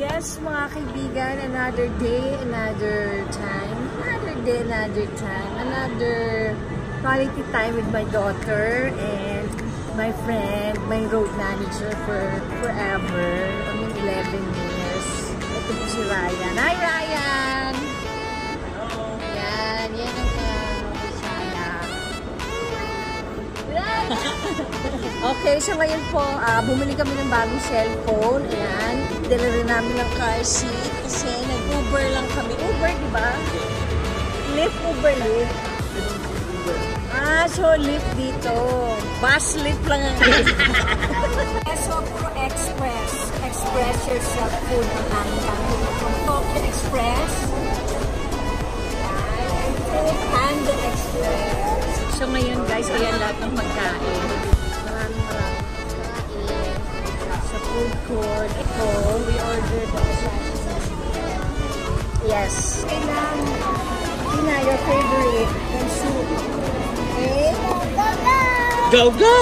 Yes, mga kaibigan, another day, another time. Another day, another time. Another quality time with my daughter and my friend, my road manager for forever. I mean, 11 years. Ito po si Ryan. Hi, Ryan! Hello! Yan, yan ang Okay, so ngayon po, bumili kami ng bagong cellphone. Ayan, dala rin namin ng car seat kasi nag-Uber lang kami. Uber, di ba? Lyft, Uber, Lyft. Ah, so Lyft dito. Bus Lyft lang ang Lyft. So, puro Express. Express yourself food ang aming kami. Tokyo Express. And the Express. So ngayon guys, ayan lahat ng pagkain. Maraming sa food court. Ito, we ordered yes. Kailan, Gina, your favorite, yung soup. Okay? Go, go! Go, go!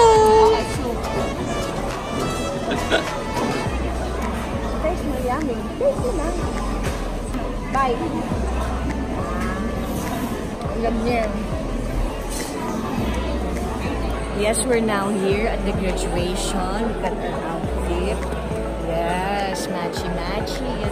Taste mo yummy. Taste mo lang. Bye. Alam niya. Yes, we're now here at the graduation. Look at the outfit. Yes, matchy-matchy.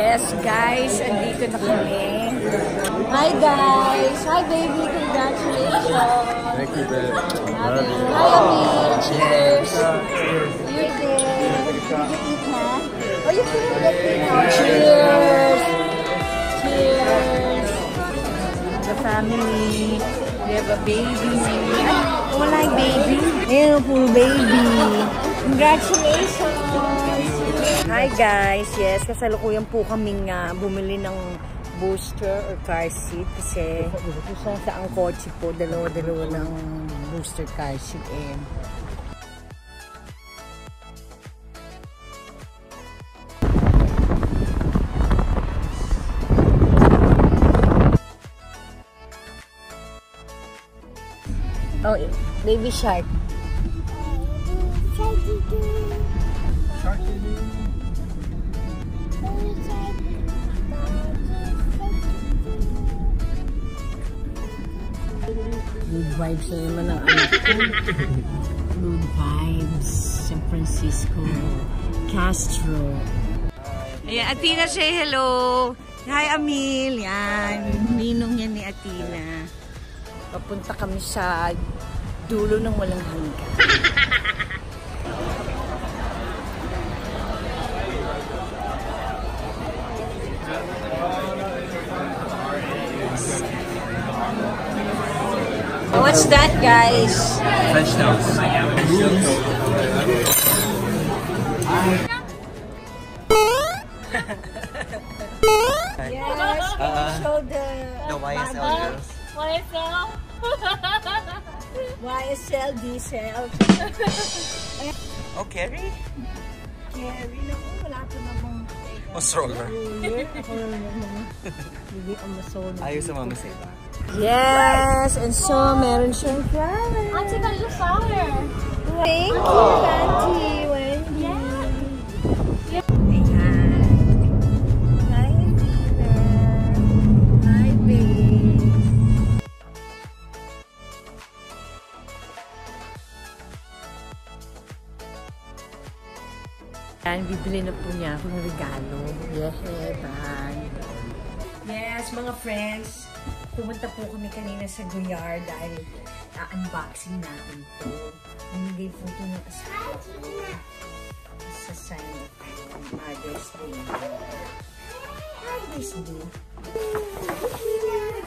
Yes, guys, andito na kami. Hi, guys. Hi, baby. Congratulations. Thank you, baby. Hi, Amil. Cheers. You're there. Did you eat, huh? Oh, you feel like me now. Cheers. Cheers. The family. We have a baby. I don't like baby. Beautiful baby. Congratulations. Hi guys! Yes, kasalukuyan po kaming bumili ng booster or car seat kasi sa ang kotse po, dalawa-dalawa ng booster car seat eh. Oh, baby shark. Shark baby. Good vibes na naman ang anak ko. Good vibes. San Francisco. Castro. Ayan, Athena say hello. Hi, Amil. Yan. Ninong yan ni Athena. Papunta kami sa dulo ng walang hanggan. What's that, guys? French toast. Yes, show the YSL girls. YSL? YSL, diesel. Oh, Carrie? Carrie, naku, wala ka namang Masroller. Ayos sa mama sa iba. Yes! And so, meron siyang flowers. Auntie, got your flower. Thank you, Auntie Wendy. Yeah. Ayan. Hi, Athena. Hi, babe. Ayan, bibili na po niya akong regalo. Yehe, bang. Yes, mga friends. Pumunta po kami kanina sa Goyardai dahil unboxing namin ito. Nanigay po ito ng asawa ko sa sign of Mother's Day. Mother's Day.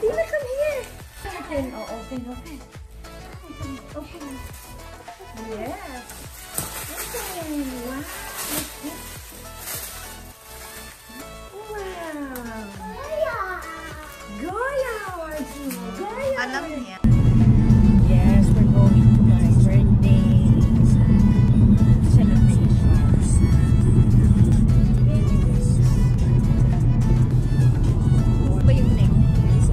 Dina, come here! Open, oh, open, open. Open, open. Yes! Open! Wow! Yeah. Yes, we're going to my birthday celebrations. What about your neck? This is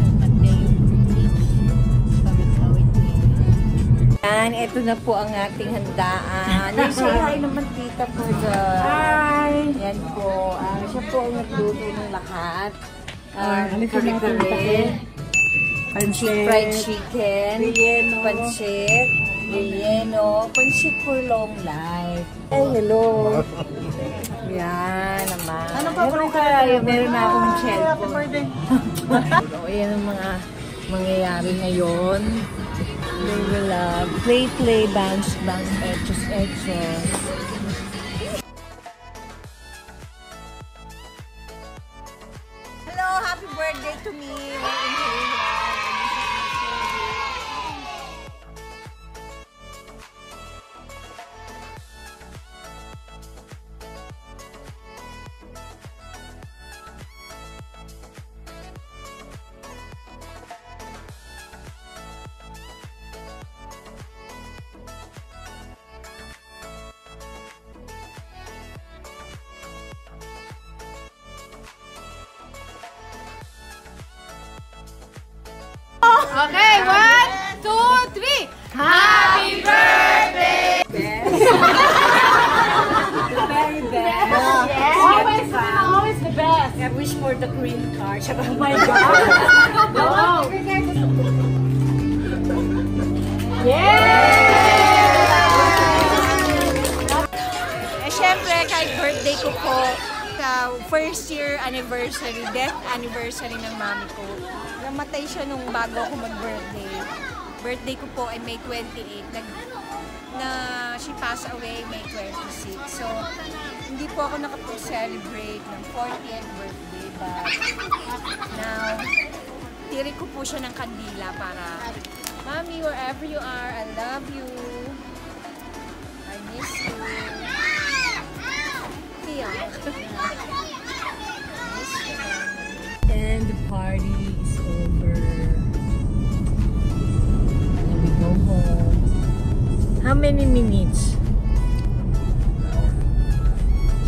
Monday beach. Yan, ito na po ang ating handaan. Say hi naman tita po dyan. Hi! Yan po. Siya po ang nagluto ng lahat. Kare-kare. Pancit, fried chicken, relleno, pancit, relleno, pancit for long life. Ay, hello. Yan naman. Ano pa po kaya? Meron na akong cellphone. Yan ang mga mangyayari ngayon. They will play, bounce, bounce, etches. Hello, happy birthday to me. Okay, 1, 2, 3. Happy birthday! Very best. Yes. Always the best. I wish for the green card. Oh my God! Wow. Yeah. Eh, syempre kahit birthday ko po sa first year anniversary, death anniversary ng mami ko. Namatay siya nung bago ako mag-birthday. Birthday ko po ay May 28. She passed away May 26. So, hindi po ako nakapag-celebrate ng 40th birthday. But now, tiri ko po siya ng kandila para, Mommy, wherever you are, I love you. I miss you. Tiyak. I miss you. And the party. How many minutes?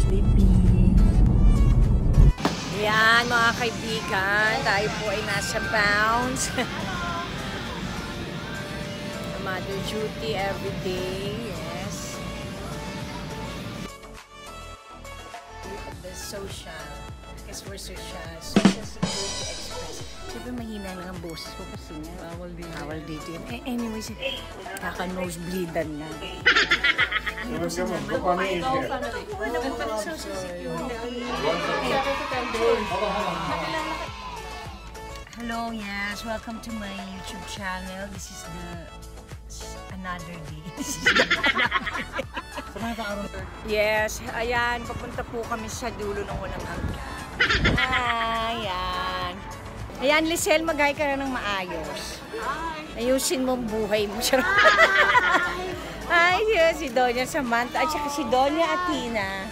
Sleepy. Yan mga kaibigan, tayo po ay nasa bounce. Mother duty every day, yes. The social, because we're social security express. Siyempre mahina lang ang boses ko kasi nga. Bawal dito yun. Eh, anyways, kaka-nosebleedan na. Ano sa naman? Ano pala social security? Hello, yes. Welcome to my YouTube channel. This is another day. Yes, ayan. Papunta po kami sa dulo ng walang hanggan. Ayan. Ayan, Lizelle, mag-hi ka na ng maayos. Hi. Ayusin mo ang buhay mo. Hi. Ayun, si Doña Samantha at saka si Doña Athena.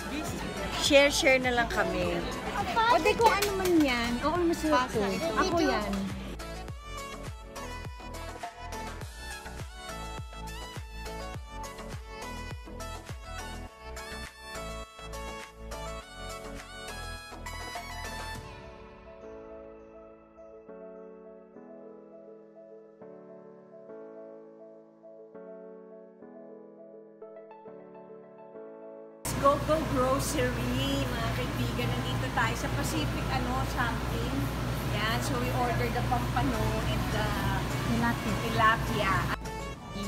Share na lang kami. O, di kung ano man yan. Ako naman sila ko. Ako yan. local grocery, mga kaibigan. Nandito tayo sa Pacific, something. Yan, so we ordered the pampano and the tilapia.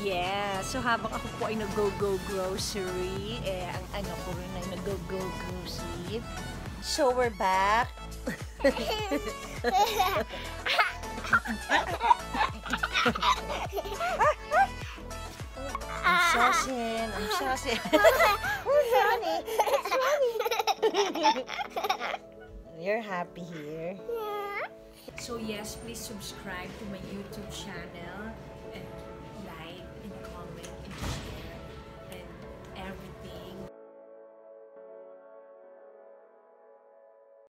Yeah, so habang ako po ay nag-go-go grocery, eh, ang ano ko rin ay nag-go-go grocery. So we're back. I'm saucing. You're happy here? Yeah. So yes, please subscribe to my YouTube channel.